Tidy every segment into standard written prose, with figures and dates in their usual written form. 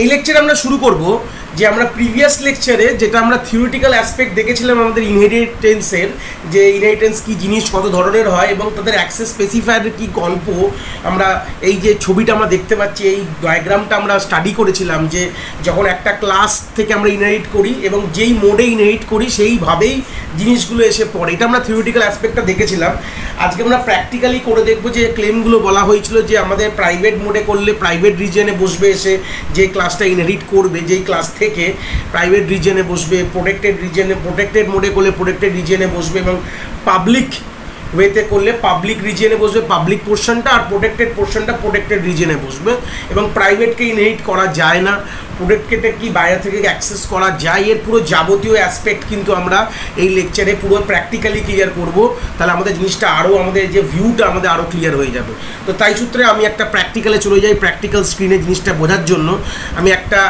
এই লেকচার আমরা শুরু করব যে আমরা প্রিভিয়াস লেকচারে যেটা আমরা থিওরিটিক্যাল অ্যাসপেক্ট দেখেছিলাম আমাদের ইনহেরিটেন্সের, যে ইনহেরিটেন্স কী জিনিস, কত ধরনের হয় এবং তাদের অ্যাক্সেস স্পেসিফায়ারের কী গল্প। আমরা এই যে ছবিটা আমরা দেখতে পাচ্ছি, এই ডায়াগ্রামটা আমরা স্টাডি করেছিলাম যে যখন একটা ক্লাস থেকে আমরা ইনহেরিট করি এবং যেই মোডে ইনহেরিট করি সেইভাবেই জিনিসগুলো এসে পড়ে। এটা আমরা থিওরিটিক্যাল অ্যাসপেক্টটা দেখেছিলাম। আজকে আমরা প্র্যাকটিক্যালি করে দেখব যে ক্লেমগুলো বলা হয়েছিল যে আমাদের প্রাইভেট মোডে করলে প্রাইভেট রিজিয়নে বসবে এসে যে ক্লাসটা ইনহেরিট করবে, যেই ক্লাস থেকে প্রাইভেট রিজিয়নে বসবে, প্রোটেক্টেড রিজিয়নে, প্রোটেক্টেড মোডে করলে প্রোটেক্টেড রিজিয়নে বসবে এবং পাবলিক ওয়েতে করলে পাবলিক রিজিয়নে বসবে পাবলিক পোর্শনটা, আর প্রোটেক্টেড পোর্শনটা প্রোটেক্টেড রিজিয়নে বসবে। এবং প্রাইভেটকে ইনহেরিট করা যায় না, প্রোটেক্টেডে কি বাইরে থেকে অ্যাক্সেস করা যায়, এর পুরো যাবতীয় অ্যাসপেক্ট কিন্তু আমরা এই লেকচারে পুরো প্র্যাকটিক্যালি ক্লিয়ার করব। তাহলে আমাদের জিনিসটা আরও, আমাদের যে ভিউটা আমাদের আরও ক্লিয়ার হয়ে যাবে। তো তাই সূত্রে আমি একটা প্র্যাকটিক্যালে চলে যাই। প্র্যাকটিক্যাল স্ক্রিনে জিনিসটা বোঝার জন্য আমি একটা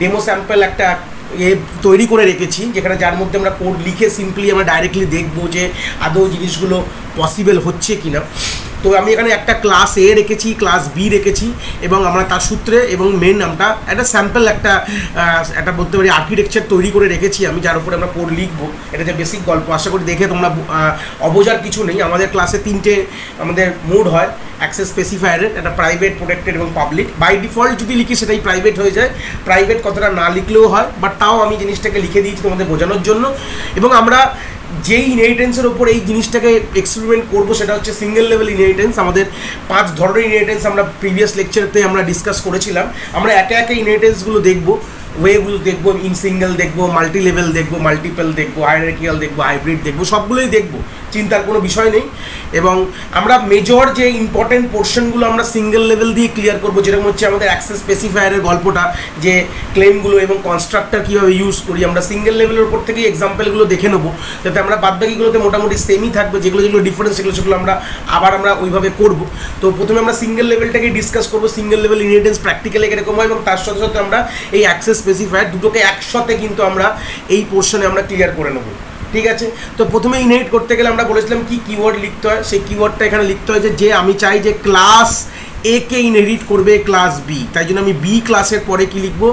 ডেমো স্যাম্পল একটা তৈরি করে রেখেছি, যেখানে যার মধ্যে আমরা কোড লিখে সিম্পলি আমরা ডাইরেক্টলি দেখব যে আদৌ জিনিসগুলো পসিবল হচ্ছে কি না। তো আমি এখানে একটা ক্লাস এ রেখেছি, ক্লাস বি রেখেছি এবং আমরা তার সূত্রে এবং মেন আমরা একটা স্যাম্পল একটা বলতে পারি আর্কিটেকচার তৈরি করে রেখেছি আমি, যার উপরে আমরা কোড লিখবো। এটা যে বেসিক গল্প, আশা করি দেখে তোমরা অবোঝার কিছু নেই। আমাদের ক্লাসে তিনটে আমাদের মোড হয় অ্যাক্সেস স্পেসিফায়ারের, একটা প্রাইভেট, প্রোটেক্টেড এবং পাবলিক। বাই ডিফল্ট যদি লিখি সেটাই প্রাইভেট হয়ে যায়, প্রাইভেট কথাটা না লিখলেও হয়, বাট তাও আমি জিনিসটাকে লিখে দিয়েছি তোমাদের বোঝানোর জন্য। এবং আমরা যেই ইনহেরিটেন্সের ওপর এই জিনিসটাকে এক্সপেরিমেন্ট করবো সেটা হচ্ছে সিঙ্গেল লেভেল ইনহেরিটেন্স। আমাদের 5 ধরনের ইনহেরিটেন্স আমরা প্রিভিয়াস লেকচারতে আমরা ডিসকাস করেছিলাম। আমরা একে একে ইনহেরিটেন্সগুলো দেখবো, ওয়েগুলো দেখবো, ইন সিঙ্গেল দেখবো, মাল্টি লেভেল দেখবো, মাল্টিপল দেখবো, হায়ারার্কিয়াল দেখবো, হাইব্রিড দেখবো, সবগুলোই দেখবো, চিন্তার কোনো বিষয় নেই। এবং আমরা মেজর যে ইম্পর্টেন্ট পোর্শনগুলো আমরা সিঙ্গেল লেভেল দিয়ে ক্লিয়ার করবো, যেরকম হচ্ছে আমাদের অ্যাক্সেস স্পেসিফায়ারের গল্পটা, যে ক্লেমগুলো এবং কনস্ট্রাক্টর কীভাবে ইউজ করি, আমরা সিঙ্গেল লেভেলের উপর থেকেই এক্সাম্পলগুলো দেখে নেবো, যাতে আমরা বাদবাকিগুলোতে মোটামুটি সেমই থাকবে। যেগুলো ডিফারেন্স সেগুলো আমরা আবার ওইভাবে করবো। তো প্রথমে আমরা সিঙ্গেল লেভেলটাকে ডিসকাস করবো, সিঙ্গেল লেভেল ইনহেরিটেন্স প্র্যাকটিক্যালে এরকম হয়, এবং তার সাথে সাথে আমরা এই অ্যাক্সেস স্পেসিফায়ার দুটোকে একসাথে কিন্তু আমরা এই পোর্শনে আমরা ক্লিয়ার করে নেবো, ঠিক আছে। তো প্রথমে ইনহেরিট করতে গেলে আমরা বলেছিলাম কি কিওয়ার্ড লিখতে হয়, সেই কিওয়ার্ডটা এখানে লিখতে হয় যে আমি চাই যে ক্লাস এ কে ইনহেরিট করবে ক্লাস বি, তাই জন্য আমি বি ক্লাসের পরে কি লিখবো,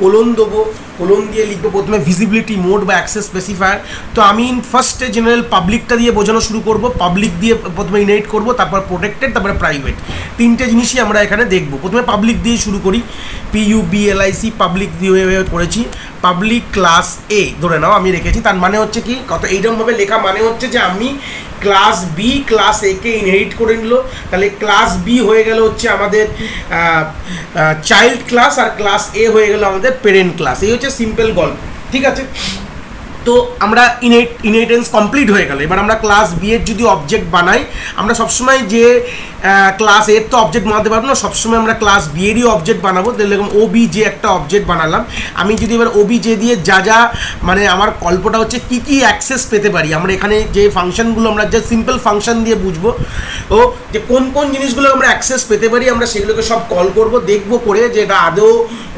কোলন দেবো, কোলন দিয়ে লিখবো প্রথমে ভিজিবিলিটি মোড বা অ্যাক্সেস স্পেসিফায়ার। তো আমি ফার্স্টে জেনারেল পাবলিকটা দিয়ে বোঝানো শুরু করব, পাবলিক দিয়ে প্রথমে ইনহেরিট করব, তারপর প্রোটেক্টেড, তারপরে প্রাইভেট, তিনটে জিনিসই আমরা এখানে দেখব। প্রথমে পাবলিক দিয়ে শুরু করি, PUBLIC পাবলিক দিয়ে করেছি, পাবলিক ক্লাস এ ধরে নাও আমি রেখেছি। তার মানে হচ্ছে কি, কত এইরকমভাবে লেখা মানে হচ্ছে যে আমি ক্লাস বি ক্লাস এ কে ইনহেরিট করে নিল, তাহলে ক্লাস বি হয়ে গেল হচ্ছে আমাদের চাইল্ড ক্লাস আর ক্লাস এ হয়ে গেল আমাদের প্যারেন্ট ক্লাস। এই হচ্ছে সিম্পল গল্প, ঠিক আছে। তো আমরা ইনহেরিটেন্স কমপ্লিট হয়ে গেল। এবার আমরা ক্লাস বি এর যদি অবজেক্ট বানাই, আমরা সবসময় যে ক্লাস এর তো অবজেক্ট বানাতে পারবো না, সবসময় আমরা ক্লাস বি এরই অবজেক্ট বানাবো। এরকম ওবি যে একটা অবজেক্ট বানালাম আমি, যদি এবার ওবি যে দিয়ে যা মানে আমার গল্পটা হচ্ছে কি কি অ্যাক্সেস পেতে পারি আমরা এখানে, যে ফাংশনগুলো আমরা যে সিম্পল ফাংশন দিয়ে বুঝবো ও যে কোন কোন জিনিসগুলো আমরা অ্যাক্সেস পেতে পারি, আমরা সেগুলোকে সব কল করব, দেখব করে যে এটা আদৌ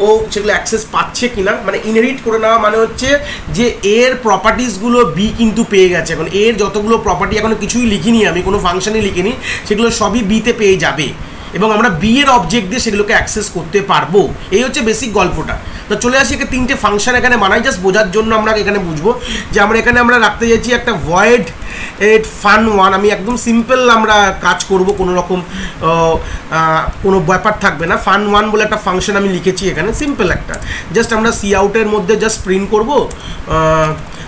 ও সেগুলো অ্যাক্সেস পাচ্ছে কি না। মানে ইনহেরিট করে নেওয়া মানে হচ্ছে যে এর প্রপার্টিসগুলো বি কিন্তু পেয়ে গেছে। এখন এর যতগুলো প্রপার্টি, এখন কিছুই লিখিনি আমি, কোনো ফাংশনই লিখিনি, সেগুলো সবই বিতে পেয়ে যাবে এবং আমরা বি এর অবজেক্ট দিয়ে সেগুলোকে অ্যাক্সেস করতে পারবো। এই হচ্ছে বেসিক গল্পটা। তো চলে আসি এখানে, তিনটে ফাংশন এখানে বানাই জাস্ট বোঝার জন্য। আমরা এখানে বুঝবো যে আমরা এখানে আমরা রাখতে যাচ্ছি একটা ভয়েড ফান ওয়ান, আমি একদম সিম্পল আমরা কাজ করব, কোনো রকম কোনো ব্যাপার থাকবে না। ফান ওয়ান বলে একটা ফাংশন আমি লিখেছি এখানে, সিম্পল একটা, জাস্ট আমরা সি আউটের মধ্যে জাস্ট প্রিন্ট করব,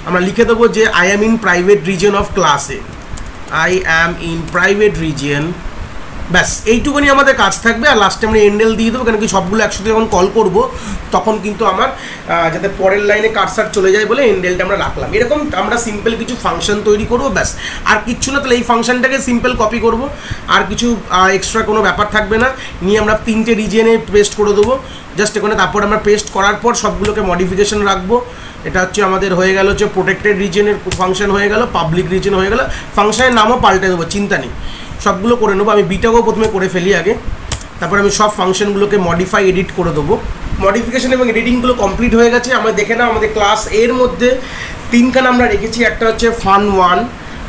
আমরা লিখে দেবো যে I am in private region of class A, I am in private region, ব্যাস এইটুকুনি আমাদের কাজ থাকবে। আর লাস্টে আমরা এন্ডেল দিয়ে দেবো, কারণ কি সবগুলো একসাথে যখন কল করব তখন কিন্তু আমার যাতে পরের লাইনে কাটসার চলে যায় বলে এন্ডেলটা আমরা রাখলাম। এরকম আমরা সিম্পল কিছু ফাংশন তৈরি করবো, ব্যাস আর কিচ্ছু না। তাহলে এই ফাংশনটাকে সিম্পল কপি করব, আর কিছু এক্সট্রা কোনো ব্যাপার থাকবে না, নিয়ে আমরা তিনটে রিজিয়নে পেস্ট করে দেবো জাস্ট এখানে। তারপর আমরা পেস্ট করার পর সবগুলোকে মডিফিকেশন রাখবো। এটা হচ্ছে আমাদের হয়ে গেল হচ্ছে প্রোটেক্টেড রিজিয়নের ফাংশন হয়ে গেল, পাবলিক রিজিয়ন হয়ে গেল, ফাংশনের নামও পাল্টে দেবো, চিন্তা নেই, সবগুলো করে নেবো। আমি বিটাকেও প্রথমে করে ফেলি আগে, তারপর আমি সব ফাংশনগুলোকে মডিফাই এডিট করে দেবো। মডিফিকেশন এবং এডিটিংগুলো কমপ্লিট হয়ে গেছে। আমরা দেখে নাও আমাদের ক্লাস এর মধ্যে তিনখানা আমরা রেখেছি, একটা হচ্ছে ফান ওয়ান,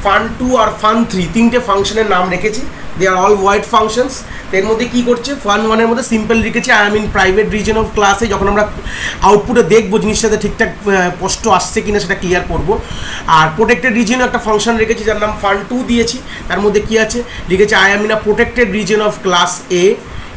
ফান টু আর ফান থ্রি, তিনটে ফাংশনের নাম রেখেছি। they are all void functions. एर मध्य कि करछे फन वन एर मध्य सिम्पल लिखेछे I am in private region of क्लासे जखन आमरा आउटपुटे देखबो जिनिसटाते ठीकठाक स्पष्ट आसछे किना सेटा क्लियर करब। और प्रोटेक्टेड रिजन एक फंक्शन रेखेछी जार नाम फन टू दिएछी तार मध्य कि आछे लिखेछे I am in a protected region of class A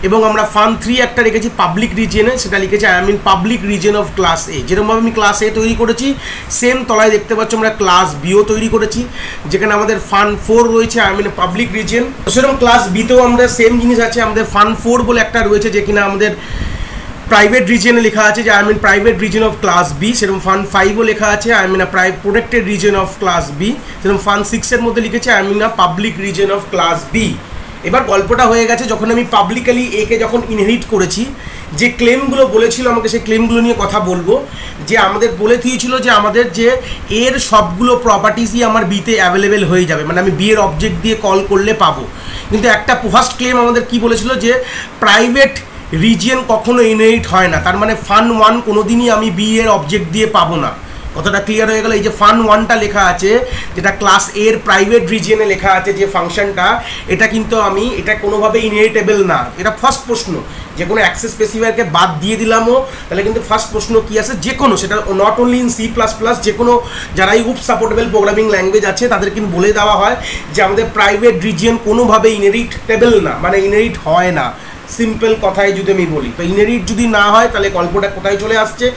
एबं आमरा फन थ्री एक रेखेछी पब्लिक रिजने सेटा लिखेछी I am in public region of class A. जेरकमभावे आमि क्लास ए तैरि करेछी सेम तलाय देखते पाच्छि आमरा क्लास बिओ तैरि करेछी जेखाने आमादेर फन फोर रयेछे I am in public region. सेरकम क्लास बितेओ आमरा सेम जिनिस आछे आमादेर फन फोर बोले एकटा रयेछे जे किना आमादेर प्राइवेट रिजने लेखा आछे I am in private region of class B. सेरकम फन फाइवो लेखा आछे I am in protected region of class B. सेरकम फन सिक्स एर मध्ये लिखेछे I am in public region of class B. एबार गल्पटा हो गेছে যখন আমি পাবলিকালি ए के যখন ইনহেরিট করেছি যে ক্লেমগুলো বলেছিল আমাকে সেই ক্লেমগুলো নিয়ে কথা বলবো যে আমাদের বলে দিয়েছিল যে আমাদের যে এর সবগুলো প্রপার্টিজই আমার বিতে অ্যাভেলেবল হয়ে যাবে মানে আমি বি এর অবজেক্ট দিয়ে কল করলে পাবো। কিন্তু একটা ফার্স্ট ক্লেম আমাদের কি বলেছিল যে প্রাইভেট রিজিয়ন কখনো ইনহেরিট হয় না তার মানে ফান ওয়ান কোনোদিনই আমি বি এর অবজেক্ট দিয়ে পাবো না। कतटा क्लियर हो गेल। फन वनटा लेखा आछे जेटा क्लास एर प्राइवेट रिजियने लेखा आछे जे फंक्शनटा एटा किन्तु आमी एटा कोनोभाबे इनहेरिटेबल ना। एटा फर्स्ट प्रश्न जे कोनो एक्सेस स्पेसिफायरके बाद दिए दिलामो ताहले किन्तु फर्स्ट प्रश्न कि आछे जे कोनो सेटा not only in C plus plus जे कोनो जाराई उप सपोर्टेबल प्रोग्रामिंग लैंग्वेज आछे तादेर किन्तु बोले देवा हय जे आमादेर प्राइवेट रिजियन कोनोभाबे इनहेरिटेबल ना माने इनहेरिट हय ना। सिम्पल कथाएं जो मैं बोली तो इनहेरिट जो ना गल्पटा कोथाय चले आसछे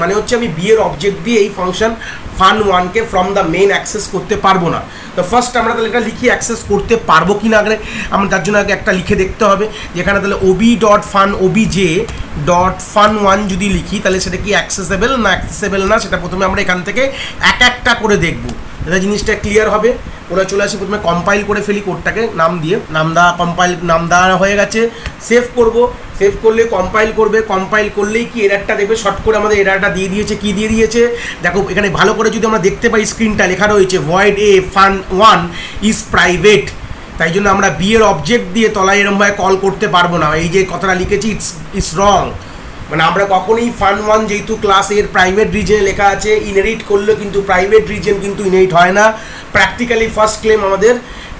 माने होच्छे आमी बी एर अबजेक्ट दिए फंक्शन फन वन के फ्रम द मेन एक्सेस करते पारबो ना। तो फर्स्ट आमरा ताहले एटा लिखी एक्सेस करते पारबो किना आगे आमरा तार जोन्नो आगे एकटा लिखे देखते होबे जेखाने ताहले ओबी dot fun OBJ dot fun one जो लिखी ताहले सेटा कि एक्सेसेबल ना सेटा प्रथमे आमरा एखान थेके एक एकटा करे देखबो এটা জিনিসটা ক্লিয়ার হবে। ওরা চলে আসি প্রথমে কম্পাইল করে ফেলি কোডটাকে নাম দিয়ে নাম দেওয়া কম্পাইল নাম দেওয়া হয়ে গেছে সেভ করব। সেভ করলে কম্পাইল করবে কম্পাইল করলেই কি এরারটা দেখবে শর্ট করে আমাদের এরারটা দিয়ে দিয়েছে কি দিয়ে দিয়েছে দেখো এখানে ভালো করে যদি আমরা দেখতে পাই স্ক্রিনটা লেখা রয়েছে void A fun one is private তাই জন্য আমরা বি এর অবজেক্ট দিয়ে তলায় এরমভাবে কল করতে পারবো না। এই যে কথাটা লিখেছি ইটস রং মানে আমরা কখনোই ফান ওয়ান যেহেতু ক্লাস এর প্রাইভেট রিজনে লেখা আছে ইনহেরিট করলেও কিন্তু প্রাইভেট রিজন কিন্তু ইনহেরিট হয় না। প্র্যাকটিক্যালি ফার্স্ট ক্লেম আমাদের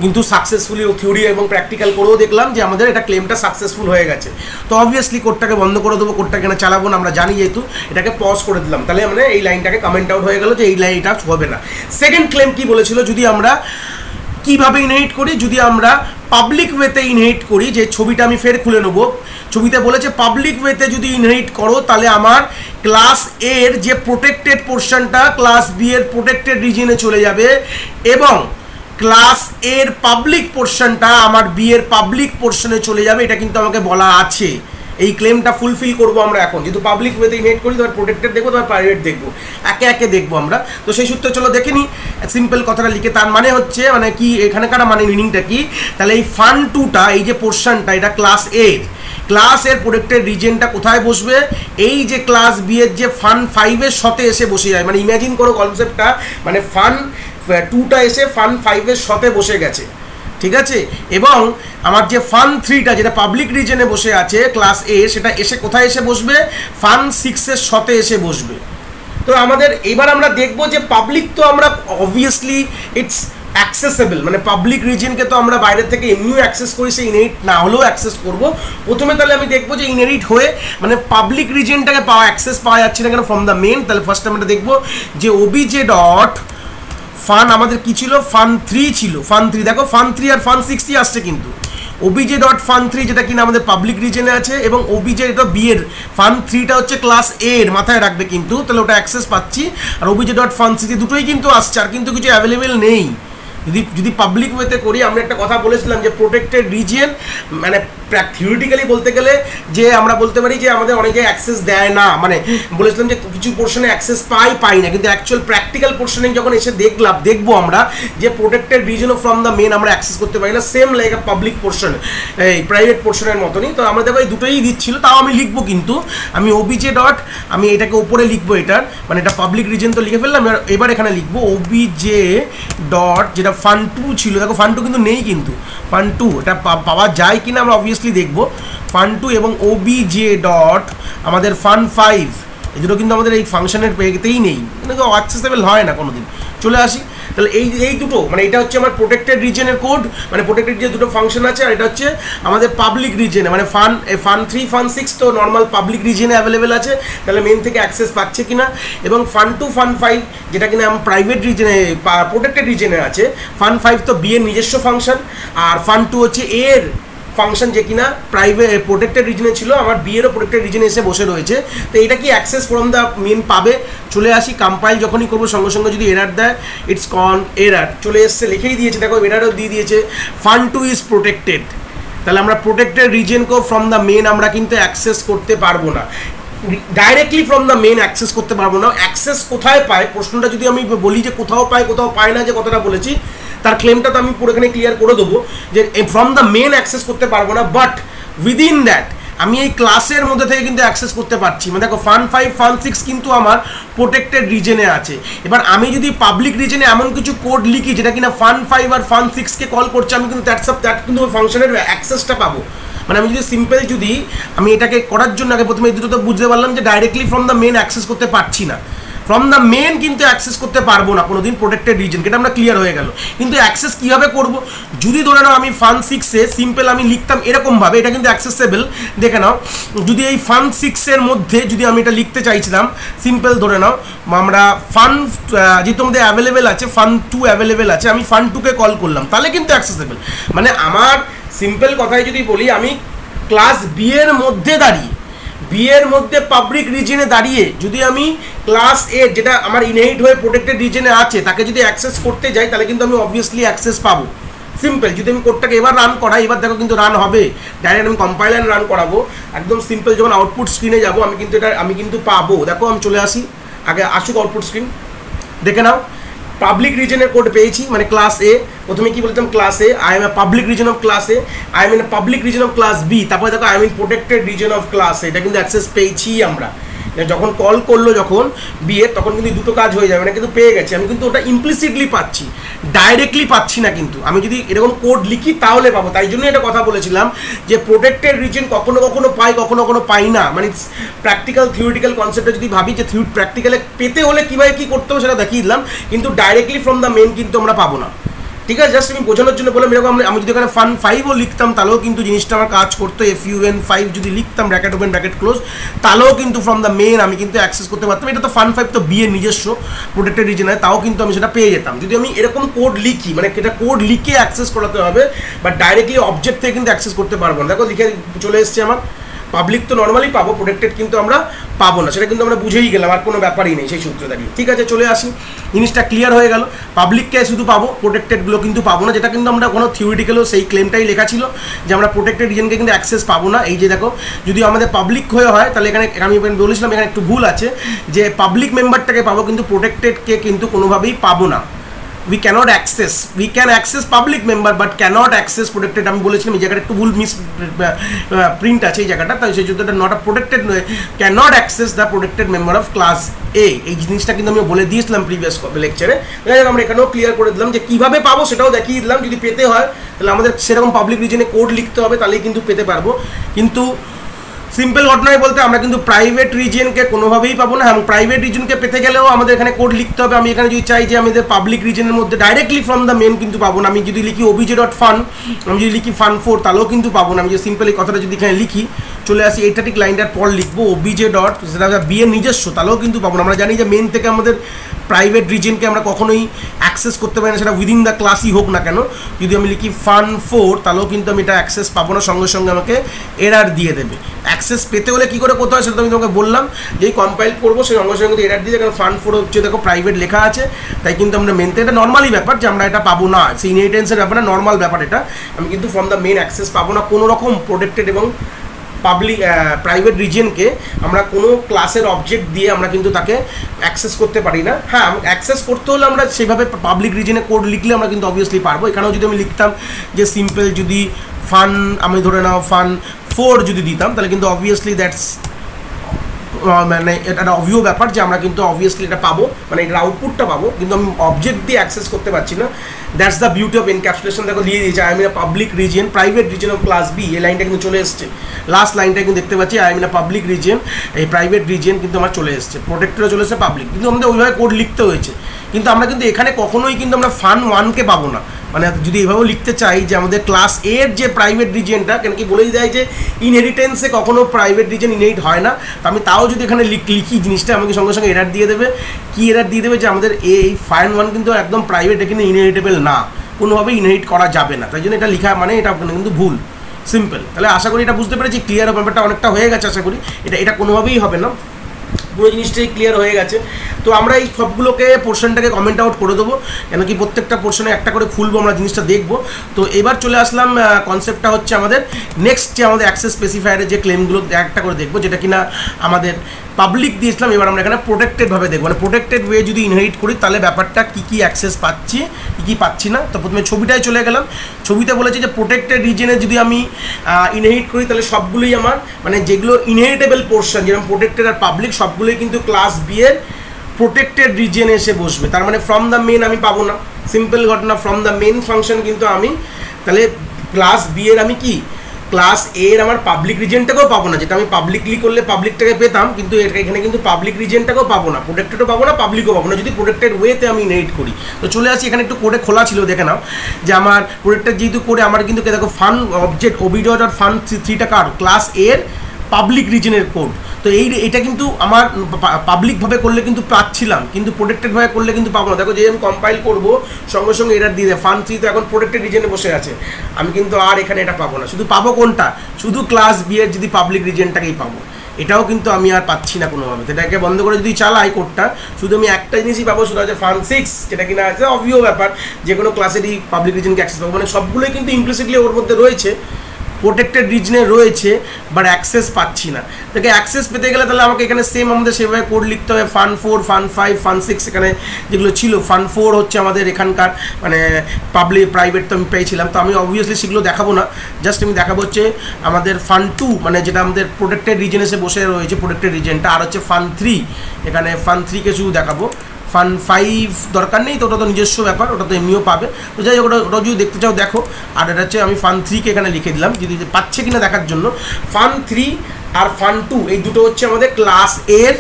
কিন্তু সাকসেসফুলি থিওরি এবং প্র্যাকটিক্যাল করেও দেখলাম যে আমাদের এটা ক্লেমটা সাকসেসফুল হয়ে গেছে। তো অবভিয়াসলি কোডটাকে বন্ধ করে দেবো কোডটা কেন চালাবো না আমরা জানি যেহেতু এটাকে পজ করে দিলাম তাহলে মানে এই লাইনটাকে কমেন্ট আউট হয়ে গেল যে এই লাইন এটা হবে না। সেকেন্ড ক্লেম কী বলেছিল যদি আমরা কিভাবে ইনহেরিট করি যদি আমরা পাবলিক ওয়েতে ইনহেরিট করি যে ছবিটা আমি ফের খুলে নেব ছবিতে বলেছে পাবলিক ওয়েতে যদি ইনহেরিট করো তাহলে আমার ক্লাস এর যে প্রোটেক্টেড পোর্শনটা ক্লাস বি এর প্রোটেক্টেড রিজিয়নে চলে যাবে এবং ক্লাস এর পাবলিক পোর্শনটা আমার বি এর পাবলিক পোর্শনে চলে যাবে এটা কিন্তু আমাকে বলা আছে। এই ক্লেমটা ফুলফিল করবো আমরা এখন যেহেতু পাবলিক ওয়েতে ইনহেরিট করি তোমার প্রোটেক্টেড দেখবো তোমার প্রাইভেট দেখবো একে একে দেখবো আমরা। তো সেই সূত্রে চলো দেখে নিই সিম্পল কথাটা লিখে তার মানে হচ্ছে মানে কি এখানকার মানে মিনিংটা কি তাহলে এই ফান টুটা এই যে পোর্শনটা এটা ক্লাস এর প্রোটেক্টেড রিজিয়নটা কোথায় বসবে এই যে ক্লাস বি এর যে ফান ফাইভের সাথে এসে বসে যায় মানে ইমাজিন করো কনসেপ্টটা মানে ফান টুটা এসে ফান ফাইভের সাথে বসে গেছে ঠিক আছে এবং আমার যে ফান থ্রিটা যেটা পাবলিক রিজনে বসে আছে ক্লাস এ সেটা এসে কোথায় এসে বসবে ফান সিক্সের সাথে এসে বসবে। তো আমাদের এবার আমরা দেখব যে পাবলিক তো আমরা অবভিয়াসলি ইটস অ্যাক্সেসেবল মানে পাবলিক রিজনকে তো আমরা বাইরে থেকে এমনিও অ্যাক্সেস করি সে ইনহেরিট না হলেও অ্যাক্সেস করবো। প্রথমে তাহলে আমি দেখবো যে ইনহেরিট হয়ে মানে পাবলিক রিজনটাকে পাওয়া অ্যাক্সেস পাওয়া যাচ্ছে না কেন ফ্রম দ্য মেন তাহলে ফার্স্ট আমরা দেখবো যে ওবিজে ডট ফান আমাদের কি ছিল ফান থ্রি দেখো ফান থ্রি আর ফান সিক্স আসছে কিন্তু ওবিজে ডট ফান থ্রি যেটা কিনা আমাদের পাবলিক রিজনে আছে এবং ওবিজে ডট বি এর ফান থ্রিটা হচ্ছে ক্লাস এ এর মাথায় রাখবে কিন্তু তাহলে ওটা অ্যাক্সেস পাচ্ছি আর ওবিজে ডট ফান সিক্স দুটোই কিন্তু আসছে আর কিন্তু কিছু অ্যাভেলেবেল নেই। যদি যদি পাবলিক ওয়েতে করি আমরা একটা কথা বলেছিলাম যে প্রোটেক্টেড রিজিয়ন মানে থিওরিটিক্যালি বলতে গেলে যে আমরা বলতে পারি যে আমাদের অনেকে অ্যাক্সেস দেয় না মানে বলেছিলাম যে কিছু পোর্শনে অ্যাক্সেস পাই না কিন্তু অ্যাকচুয়াল প্র্যাকটিক্যাল পোর্শনে যখন এসে দেখবো আমরা যে protected region from the main আমরা অ্যাক্সেস করতে পারি না সেম লাইক পাবলিক পোর্শন এই প্রাইভেট পোর্শনের মতনই। তো আমরা দেখো এই দুটোই দিচ্ছিল তাও আমি লিখবো কিন্তু আমি ওবিজে ডট আমি এটাকে ওপরে লিখবো এটার মানে এটা পাবলিক রিজিয়ন তো লিখে ফেললাম এবার এখানে লিখবো ওবিজে ডট যেটা ফান টু ছিল দেখো ফান টু কিন্তু নেই কিন্তু ফান টু এটা পাওয়া যায় কিনা আমরা অবভিয়াসলি দেখব ফান টু এবং ওবিজে ডট আমাদের ফান ফাইভ এগুলো কিন্তু আমাদের এই ফাংশনের পেতেই নেই মানে অ্যাক্সেসেবল হয় না কোনোদিন। চলে আসি তাহলে এই এই দুটো মানে এটা হচ্ছে আমার প্রোটেক্টেড রিজিয়নের কোড, মানে প্রোটেক্টেড যে দুটো ফাংশন আছে আর এটা হচ্ছে আমাদের পাবলিক রিজিয়নে মানে ফান 3 ফান 6 তো নর্মাল পাবলিক রিজিয়নে অ্যাভেলেবেল আছে, তাহলে মেন থেকে অ্যাক্সেস পাচ্ছে কিনা, এবং ফান 2 ফান 5 যেটা কিনা আমার প্রাইভেট রিজিয়নে প্রোটেক্টেড রিজিয়নে আছে, ফান 5 তো বি এর নিজস্ব ফাংশন আর ফান 2 হচ্ছে এ এর ফাংশন যে কিনা প্রাইভেট প্রোটেক্টেড রিজনে ছিল আমার বি এরও প্রোটেক্টেড রিজনে এসে বসে রয়েছে। তো এটা কি অ্যাক্সেস ফ্রম দ্য মেন পাবে? চলে আসি, কম্পাইল যখনই করবো সঙ্গে সঙ্গে যদি এরার দেয় ইটস কন এরার, চলে এসছে লিখেই দিয়েছে, দেখো এরারও দিয়ে দিয়েছে ফান 2 ইজ প্রোটেক্টেড, তাহলে আমরা প্রোটেক্টেড রিজনকেও ফ্রম দ্য মেন আমরা কিন্তু অ্যাক্সেস করতে পারবো না, directly from the main access করতে পারবো না। অ্যাক্সেস কোথায় পায় প্রশ্নটা যদি আমি বলি যে কোথাও পায় না যে কথাটা বলেছি তার ক্লেমটা তো আমি পুরোখানে ক্লিয়ার করে দেবো যে ফ্রম দ্য মেন অ্যাক্সেস করতে পারবো না, বাট উইদিন দ্যাট আমি এই ক্লাসের মধ্যে থেকে কিন্তু অ্যাক্সেস করতে পারছি। মানে দেখো ফান 5 ফান 6 কিন্তু আমার প্রোটেক্টেড রিজনে আছে, এবার আমি যদি পাবলিক রিজনে এমন কিছু কোড লিখি যেটা কিনা ফান 5 আর ফান 6কে কল করছে আমি কিন্তু দ্যাট কিন্তু ওই ফাংশনের অ্যাক্সেসটা পাবো। মানে আমি যদি সিম্পল যদি আমি এটাকে করার জন্য আগে প্রথমে এই দুটো তো বুঝতে পারলাম যে directly from the main access করতে পারছি না, ফ্রম দ্য মেন কিন্তু অ্যাক্সেস করতে পারবো না কোনো দিন প্রোটেক্টেড রিজনকে, এটা আমরা ক্লিয়ার হয়ে গেল। কিন্তু অ্যাক্সেস কীভাবে করবো যদি ধরে নাও আমি ফান 6-এ সিম্পল আমি লিখতাম এরকমভাবে, এটা কিন্তু অ্যাক্সেসেবেল দেখে নাও, যদি এই ফান 6-এর মধ্যে যদি আমি এটা লিখতে চাইছিলাম সিম্পল ধরে নাও আমরা ফান যেহেতু আমাদের অ্যাভেলেবেল আছে ফান 2 অ্যাভেলেবেল আছে, আমি ফান 2-কে কল করলাম তাহলে কিন্তু অ্যাক্সেসেবেল। মানে আমার সিম্পল কথায় যদি বলি আমি ক্লাস বি এর মধ্যে দাঁড়িয়ে বিয়ের মধ্যে পাবলিক রিজনে দাঁড়িয়ে যদি আমি ক্লাস এ যেটা আমার ইনহেরিট হয়ে প্রোটেক্টেড রিজনে আছে তাকে যদি অ্যাক্সেস করতে যাই তাহলে কিন্তু আমি অবভিয়াসলি অ্যাক্সেস পাবো। সিম্পল যদি আমি কোডটাকে এবার রান করাই, এবার দেখো কিন্তু রান হবে, ডাইরেক্ট আমি কম্পাইলার রান করাবো একদম সিম্পল, যখন আউটপুট স্ক্রিনে যাবো আমি কিন্তু এটা আমি কিন্তু পাবো। দেখো আমি চলে আসি, আগে আসুক আউটপুট স্ক্রিন, দেখে নাও পাবলিক রিজনের কোড পেয়েছি মানে ক্লাস এ, প্রথমে কি বলতাম class A I am A public region of class A, I am in public region of class B, তারপরে দেখো I am in protected region of class A, এটা কিন্তু অ্যাক্সেস পেয়েছি আমরা। যখন কল করলো যখন বি এর তখন কিন্তু দুটো কাজ হয়ে যাবে না, কিন্তু পেয়ে গেছি আমি, কিন্তু ওটা ইমপ্লিসিটলি পাচ্ছি ডাইরেক্টলি পাচ্ছি না, কিন্তু আমি যদি এরকম কোড লিখি তাহলে পাবো। তাই জন্যই এটা কথা বলেছিলাম যে প্রোটেক্টেড রিজন কখনো কখনো পাই কখনো কখনো পাই না, মানে প্র্যাকটিক্যাল থিওরিটিক্যাল কনসেপ্টটা যদি ভাবি যে প্র্যাকটিক্যালে পেতে হলে কীভাবে কী করতে হবে সেটা দেখিয়ে দিলাম, কিন্তু ডাইরেক্টলি ফ্রম দ্য মেন কিন্তু আমরা পাবো না। ঠিক আছে, জাস্ট আমি বোঝানোর জন্য বললাম এরকম আমি যদি এখানে ফান 5ও লিখতাম তাহলেও কিন্তু জিনিসটা আমার কাজ করতো, FUN 5 যদি লিখতাম ব্র্যাকেট ওপেন ব্র্যাকেট ক্লোজ তাহলেও কিন্তু ফ্রম দ্য মেন আমি কিন্তু অ্যাক্সেস করতে পারতাম, এটা তো ফান 5 তো বি এর নিজস্ব প্রোটেক্টেড রিজন হয় তাও কিন্তু আমি সেটা পেয়ে যেতাম যদি আমি এরকম কোড লিখি, মানে এটা কোড লিখে অ্যাক্সেস করাতে হবে বা ডাইরেক্টলি অবজেক্ট থেকে কিন্তু অ্যাক্সেস করতে পারবো না। দেখো লিখে চলে এসছে আমার পাবলিক তো নর্মালি পাবো, প্রোটেক্টেড কিন্তু আমরা পাবো না, সেটা কিন্তু আমরা বুঝেই গেলাম আর কোনো ব্যাপারই নেই সেই সূত্রে দাঁড়িয়ে। ঠিক আছে চলে আসি, জিনিসটা ক্লিয়ার হয়ে গেল, পাবলিককে শুধু পাবো প্রোটেক্টেডগুলো কিন্তু পাবো না, যেটা কিন্তু আমরা কোনো থিওরিটিক্যালও সেই ক্লেমটাই লেখা ছিল যে আমরা প্রোটেক্টেড রিজনকে কিন্তু অ্যাক্সেস পাবো না। এই যে দেখো যদি আমাদের পাবলিক হয়ে হয় তাহলে এখানে আমি বলেছিলাম এখানে একটু ভুল আছে যে পাবলিক মেম্বারটাকে পাবো কিন্তু প্রোটেক্টেডকে কিন্তু কোনোভাবেই পাবো না, we cannot access, we can access public member but cannot access protected। আমি বলেছিলাম এই জায়গাটা একটু ভুল মিস প্রিন্ট আছে এই জায়গাটা, তাই সেই জন্য এটা নট আ প্রোটেক্টেড নয়, cannot access the protected member of class A, এই জিনিসটা কিন্তু আমি বলে দিয়েছিলাম প্রিভিয়াস লেকচারে। তাহলে আমরা এখানেও ক্লিয়ার করে দিলাম যে কীভাবে পাবো সেটাও দেখিয়ে দিলাম, যদি পেতে হয় তাহলে আমাদের সেরকম পাবলিক রিজনে কোড লিখতে হবে তাহলেই কিন্তু পেতে পারবো, কিন্তু সিম্পল ঘটনায় বলতে আমরা কিন্তু প্রাইভেট রিজিয়নকে কোনোভাবেই পাবো না। এবং প্রাইভেট রিজিয়নকে পেতে গেলেও আমাদের এখানে কোড লিখতে হবে, আমি এখানে যদি চাই যে আমাদের পাবলিক রিজিয়নের মধ্যে ডাইরেক্টলি ফ্রম দ্য মেন কিন্তু পাবো না, আমি যদি লিখি obj.fun, আমি যদি লিখি ফান 4 তাহলেও কিন্তু পাবো না। আমি যদি সিম্পল এই কথাটা যদি এখানে লিখি, চলে আসি এটা ঠিক লাইনটার পর লিখবো obj. সেটা বি এর নিজস্ব তাহলেও কিন্তু পাবো না, আমরা জানি যে মেন থেকে আমাদের প্রাইভেট রিজিয়নকে আমরা কখনোই অ্যাক্সেস করতে পারি না, সেটা উইদিন দ্য ক্লাসই হোক না কেন। যদি আমি লিখি ফান 4 তাহলেও কিন্তু আমি এটা অ্যাক্সেস পাবো না, সঙ্গে সঙ্গে আমাকে এরার দিয়ে দেবে। অ্যাক্সেস পেতে হলে কী করে কোথায় সেটা আমি তোমাকে বললাম, যেই কম্পাইল করবো সেই সঙ্গে সঙ্গে এরার দিয়ে, কারণ ফান 4 হচ্ছে দেখো প্রাইভেট লেখা আছে, তাই কিন্তু আমরা মেনতে এটা নর্মালি ব্যাপার যে আমরা এটা পাবো না, সেই ইনহেরিটেন্সের ব্যাপার না, নর্মাল ব্যাপার এটা, আমি কিন্তু ফ্রম দ্য মেন অ্যাক্সেস পাবো না কোনো রকম প্রোটেক্টেড এবং পাবলিক প্রাইভেট রিজিয়নকে আমরা কোনো ক্লাসের অবজেক্ট দিয়ে আমরা কিন্তু তাকে অ্যাক্সেস করতে পারি না। হ্যাঁ অ্যাক্সেস করতে হলে আমরা সেভাবে পাবলিক রিজিয়নে কোড লিখলে আমরা কিন্তু অবভিয়াসলি পারবো। এখানেও যদি আমি লিখতাম যে সিম্পল যদি ফান আমি ধরে নাও ফান 4 যদি দিতাম তাহলে কিন্তু অবভিয়াসলি দ্যাটস মানে এটা একটা অবভিও ব্যাপার যে আমরা কিন্তু অবভিয়াসলি এটা পাবো, মানে এটার আউটপুটটা পাবো, কিন্তু আমি অবজেক্ট দিয়ে অ্যাক্সেস করতে পারছি না। That's the beauty of encapsulation. দেখো দিয়ে দিয়েছে I am in public region private region of class B, এই লাইনটা কিন্তু চলে এসছে, লাস্ট লাইনটা কিন্তু দেখতে পাচ্ছি I am in public region, এই প্রাইভেট রিজিয়ন কিন্তু আমার চলে এসছে, প্রোটেক্টরও চলে এসছে পাবলিক, কিন্তু আমাদের ওইভাবে কোড লিখতে হয়েছে। কিন্তু আমরা কিন্তু এখানে কখনোই কিন্তু আমরা ফান ওয়ানকে পাবো না। মানে যদি এভাবে লিখতে চাই যে আমাদের ক্লাস এর যে প্রাইভেট রিজিয়নটা, কেন কি বলেই দেয় যে ইনহেরিটেন্সে কখনো প্রাইভেট রিজিয়ন ইনহেরিট হয় না, তো আমি তাও যদি এখানে লিখি জিনিসটা আমাকে সঙ্গে সঙ্গে এরার দিয়ে দেবে। কি এরার দিয়ে দেবে যে আমাদের এই ফান ওয়ান কিন্তু একদম প্রাইভেট কিন্তু ইনহেরিটেবল না, কোনোভাবে ইনহেরিট করা যাবে না, তাই জন্য এটা লেখা মানে এটা কিন্তু ভুল। সিম্পল। তাহলে আশা করি এটা বুঝতে পেরেছি, ক্লিয়ার ব্যাপারটা অনেকটা হয়ে গেছে। আশা করি এটা এটা কোনোভাবেই হবে না, পুরো জিনিসটাই ক্লিয়ার হয়ে গেছে। তো আমরা এই সবগুলোকে পোর্শনটাকে কমেন্ট আউট করে দেবো, কেন কি প্রত্যেকটা পোর্শনে একটা করে খুলবো, আমরা জিনিসটা দেখবো। তো এবার চলে আসলাম, কনসেপ্টটা হচ্ছে আমাদের নেক্সট যে আমাদের অ্যাক্সেস স্পেসিফায়ারের যে ক্লেমগুলো একটা করে দেখবো, যেটা কিনা আমাদের পাবলিক দিয়েছিলাম, এবার আমরা এখানে প্রোটেক্টেডভাবে দেখবো। মানে প্রোটেক্টেড ওয়ে যদি ইনহেরিট করি তাহলে ব্যাপারটা কী কী অ্যাক্সেস পাচ্ছি কী কী পাচ্ছি না। তো প্রথমে ছবিটায় চলে গেলাম, ছবিতে বলেছি যে প্রোটেক্টেড রিজনে যদি আমি ইনহেরিট করি তাহলে সবগুলোই আমার মানে যেগুলো ইনহেরিটেবল পোর্শন, যেরকম প্রোটেক্টেড আর পাবলিক, সবগুলোই কিন্তু ক্লাস বি এর প্রোটেক্টেড রিজনে এসে বসবে। তার মানে ফ্রম দ্য মেন আমি পাবো না, সিম্পল ঘটনা। ফ্রম দ্য মেন ফাংশন কিন্তু আমি তাহলে ক্লাস বি এর আমি কি ক্লাস এ এর আমার পাবলিক রিজেন্টটাকেও পাবো না, যেটা আমি পাবলিকলি করলে পাবলিকটাকে পেতাম, কিন্তু এখানে কিন্তু পাবলিক রিজেন্টটাকেও পাবো না, প্রোটেক্টেডও পাবো না পাবলিকও পাবো না যদি প্রোটেক্টেড ওয়েতে আমি ইনহেরিট করি। তো চলে আসি, এখানে একটু কোডে খোলা ছিল দেখে নাও যে আমার প্রোটেক্টেড যেহেতু কোডে আমার কিন্তু দেখো ফান অবজেক্ট ওবিডট আর ফান থ্রিটা কার ক্লাস এর পাবলিক রিজনের কোড। তো এটা কিন্তু আমার পাবলিকভাবে করলে কিন্তু পাচ্ছিলাম, কিন্তু প্রোটেক্টেডভাবে করলে কিন্তু পাবো না। দেখো যে আমি কম্পাইল করবো সঙ্গে সঙ্গে এরার দিয়ে দেয় ফান থ্রি তো এখন প্রোটেক্টেড রিজনে বসে আছে, আমি কিন্তু আর এখানে এটা পাবো না। শুধু পাবো কোনটা, শুধু ক্লাস বি এর যদি পাবলিক রিজনটাকেই পাবো, এটাও কিন্তু আমি আর পাচ্ছি না কোনোভাবে। এটাকে বন্ধ করে যদি চালাই কোডটা, শুধু আমি একটা জিনিসই পাবো, সেটা হচ্ছে ফান সিক্স, যেটা কিনা আছে অবভিও ব্যাপার যে কোনো ক্লাসেরই পাবলিক রিজনকে অ্যাক্সেস পাবো। মানে সবগুলোই কিন্তু ইমপ্লিসিটলি ওর মধ্যে রয়েছে, প্রোটেক্টেড রিজনে রয়েছে, বাট অ্যাক্সেস পাচ্ছি না। তাকে অ্যাক্সেস পেতে গেলে তাহলে আমাকে এখানে সেম আমাদের সেভাবে কোড লিখতে হবে, fun four fun five fun six এখানে যেগুলো ছিল। ফান ফোর হচ্ছে আমাদের এখানকার মানে পাবলিক প্রাইভেট তো আমি পেয়েছিলাম, তো আমি অবভিয়াসলি সেগুলো দেখাবো না, জাস্ট আমি দেখাবো হচ্ছে আমাদের ফান টু মানে যেটা আমাদের প্রোটেক্টেড রিজনে সে বসে রয়েছে প্রোটেক্টেড রিজনটা, আর হচ্ছে ফান থ্রি, এখানে ফান থ্রিকে শুধু দেখাবো। ফান ফাইভ দরকার নেই, তো ওটা তো নিজস্ব ব্যাপার, ওটা তো এমনিও পাবে। তো যাই হোক ওটা যদি দেখতে চাও দেখো, আর এটা হচ্ছে আমি ফান থ্রিকে এখানে লিখে দিলাম যদি পাচ্ছে কিনা দেখার জন্য। ফান থ্রি আর ফান টু এই দুটো হচ্ছে আমাদের ক্লাস এর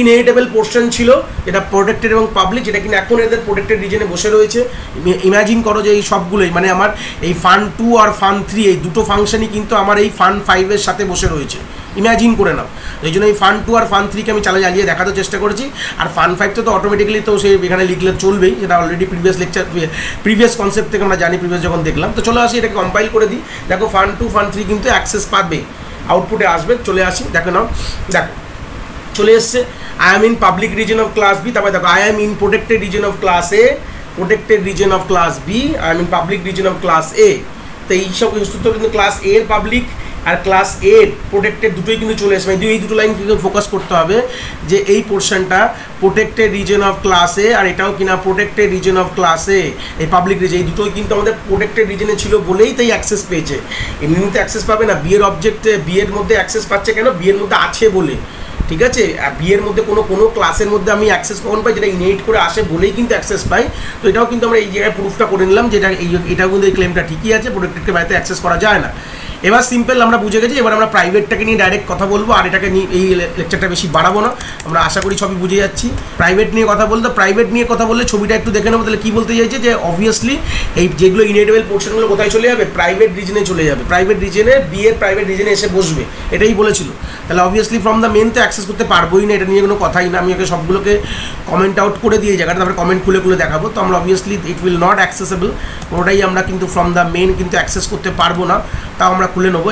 ইনহেরিটেবল পোর্শন ছিল, এটা প্রোটেক্টেড এবং পাবলিক, যেটা কিনা এখন এদের প্রোটেক্টেড রিজনে বসে রয়েছে। ইমাজিন করো যে এই সবগুলোই মানে আমার এই ফান টু আর ফান থ্রি এই দুটো ফাংশনই কিন্তু আমার এই ফান ফাইভের সাথে বসে রয়েছে, ইমাজিন করে নাও। এই জন্য এই ফান টু আর ফান থ্রিকে আমি চালা চালিয়ে দেখাতে চেষ্টা করেছি, আর ফান ফাইভ তো অটোমেটিক্যালি তো সে এখানে লিখলে চলবেই, যেটা already previous lecture previous concept থেকে আমরা জানি, প্রিভিয়াস যখন দেখলাম। তো চলে আসি এটাকে কম্পাইল করে দিই, দেখো ফান টু ফান থ্রি কিন্তু অ্যাক্সেস পাবে, আউটপুটে আসবে। চলে আসি, দেখো নাও, দেখো চলে এসছে I am in public region of class B, তারপরে দেখো I am in protected region of class A, protected region of class B, I am in public region of class A. তো এইসব সূত্র কিন্তু ক্লাস এ এর public আর class A protected দুটোই কিন্তু চলে আসবে। এই দুটো লাইন কিন্তু ফোকাস করতে হবে যে এই পোর্শনটা protected region of class A আর এটাও কিনা protected region of class A, এই পাবলিক রিজন, এই দুটোই কিন্তু আমাদের প্রোটেক্টেড রিজনে ছিল বলেই তাই অ্যাক্সেস পেয়েছে। এমনিতে অ্যাক্সেস পাবে না, বিয়ের অবজেক্টে বিয়ের মধ্যে অ্যাক্সেস পাচ্ছে, কেন বিয়ের মধ্যে আছে বলে, ঠিক আছে। আর বিয়ের মধ্যে কোনো কোনো ক্লাসের মধ্যে আমি অ্যাক্সেস কখন পাই, যেটা ইনহেরিট করে আসে বলেই কিন্তু অ্যাক্সেস পাই। তো এটাও কিন্তু আমরা এই জায়গায় প্রুফটা করে নিলাম যেটা এটাও কিন্তু এই ক্লেমটা ঠিকই আছে, প্রোটেক্টেডকে বাড়িতে অ্যাক্সেস করা যায় না। এবার সিম্পল আমরা বুঝে গেছি, এবার আমরা প্রাইভেটটাকে নিয়ে ডাইরেক্ট কথা বলবো, আর এটাকে নিয়ে এই লেকচারটা বেশি বাড়াবো না, আমরা আশা করি সবই বুঝে যাচ্ছি। প্রাইভেট নিয়ে কথা বলতে, প্রাইভেট নিয়ে কথা বললে ছবিটা একটু দেখে নেবো, তাহলে কী বলতে চাইছে যে অবভিয়াসলি এই যেগুলো ইনহেরিটেবল পোর্শনগুলো কোথায় চলে যাবে, প্রাইভেট রিজনে চলে যাবে, প্রাইভেট রিজনে বিয়ের প্রাইভেট রিজনে এসে বসবে, এটাই বলেছিল। তাহলে অবভিয়াসলি ফ্রম দ্য মেন তো অ্যাক্সেস করতে পারবোই না, এটা নিয়ে কোনো কথাই না। আমি ওকে সবগুলোকে কমেন্ট আউট করে দিয়ে জায়গাটা তারপরে কমেন্ট খুলে খুলে দেখাবো। তো আমরা obviously it will not accessible, ওটাই আমরা কিন্তু ফ্রম দ্য মেন কিন্তু অ্যাক্সেস করতে পারবো না, তাও আমরা খুলে নেবো।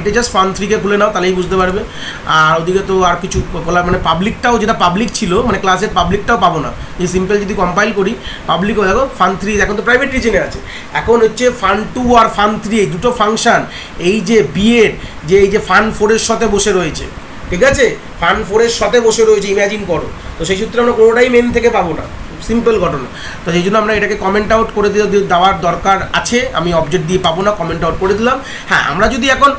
এটা জাস্ট ফান থ্রিকে খুলে নাও তাহলেই বুঝতে পারবে। আর ওদিকে তো আর কিছু মানে পাবলিকটাও যেটা পাবলিক ছিল মানে ক্লাসের পাবলিকটাও পাবো না, এই সিম্পল যদি কম্পাইল করি পাবলিকও দেখো ফান থ্রি এখন তো প্রাইভেট রিজনে আছে। এখন হচ্ছে ফান টু আর ফান থ্রি এই দুটো ফাংশান এই যে বিয়ের যে এই যে ফান ফোরের সাথে বসে রয়েছে, ঠিক আছে, ফান ফোরের সাথে বসে রয়েছে, ইমাজিন করো। তো সেই সূত্রে আমরা কোনোটাই মেন থেকে পাবো না, সিম্পল ঘটনা। তো সেই জন্য আমরা এটাকে কমেন্ট আউট করে দেওয়ার দরকার আছে, আমি অবজেক্ট দিয়ে পাবো না, কমেন্ট আউট করে দিলাম। হ্যাঁ, আমরা যদি এখন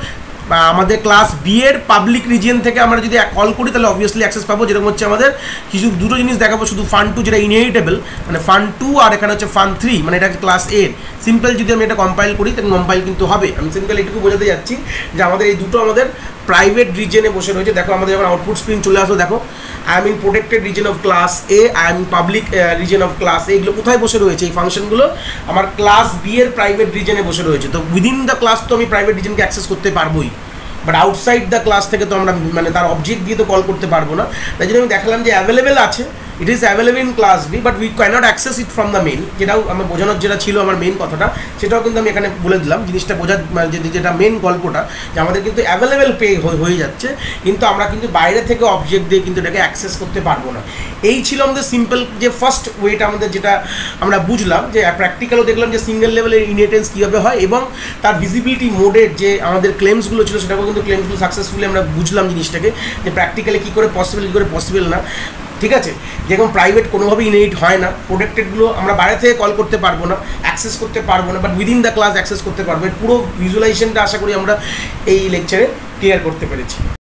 আমাদের ক্লাস বি এর পাবলিক রিজিয়ন থেকে আমরা যদি কল করি তাহলে অবভিয়াসলি অ্যাক্সেস পাবো, যেরকম হচ্ছে আমাদের কিছু দুটো জিনিস দেখাবো, শুধু ফান টু যেটা ইনহেরিটেবল মানে ফান টু আর এখানে হচ্ছে ফান থ্রি মানে এটা ক্লাস এর। সিম্পল যদি আমি এটা কম্পাইল করি তাহলে কম্পাইল কিন্তু হবে। আমি সিম্পল এটুকু বোঝাতে যাচ্ছি যে আমাদের এই দুটো আমাদের প্রাইভেট রিজনে বসে রয়েছে। দেখো আমাদের যখন আউটপুট স্ক্রিন চলে আসো, দেখো I am in protected region of class A, I am in public region of class A, এগুলো কোথায় বসে রয়েছে? এই ফাংশনগুলো আমার ক্লাস বি এর প্রাইভেট রিজনে বসে রয়েছে। তো উইদিন দ্য ক্লাস তো আমি প্রাইভেট রিজনকে অ্যাক্সেস করতে পারবোই, বাট আউটসাইড দ্য ক্লাস থেকে তো আমরা মানে তার অবজেক্ট দিয়ে তো কল করতে পারবো না। তাই জন্য আমি দেখালাম যে অ্যাভেলেবেল আছে, it is available in class B, but we cannot access it from the main. যেটাও আমার বোঝানোর যেটা ছিল আমার মেইন কথাটা, সেটাও কিন্তু আমি এখানে বলে দিলাম জিনিসটা বোঝার, যেটা মেন গল্পটা যে আমাদের কিন্তু অ্যাভেলেবেল পে হয়ে যাচ্ছে, কিন্তু আমরা কিন্তু বাইরে থেকে অবজেক্ট দিয়ে কিন্তু এটাকে অ্যাক্সেস করতে পারবো না। এই ছিল আমাদের সিম্পল যে ফার্স্ট ওয়েটা আমাদের, যেটা আমরা বুঝলাম যে প্র্যাকটিক্যালও দেখলাম যে সিঙ্গেল লেভেলের ইনহেরিটেন্স কীভাবে হয়, এবং তার ভিজিবিলিটি মোডের যে আমাদের ক্লেমসগুলো ছিল সেটাকেও কিন্তু ক্লেমসগুলো সাকসেসফুলি আমরা বুঝলাম জিনিসটাকে, যে প্র্যাকটিক্যালে কী করে পসিবল কী করে পসিবল না। ঠিক আছে, যেরকম প্রাইভেট কোনোভাবেই ইনহেরিট হয় না, প্রোটেক্টেডগুলো আমরা বাইরে থেকে কল করতে পারবো না, অ্যাক্সেস করতে পারবো না, but within the class access করতে পারবো। এর পুরো ভিজুয়ালাইজেশনটা আশা করি আমরা এই লেকচারে ক্লিয়ার করতে পেরেছি।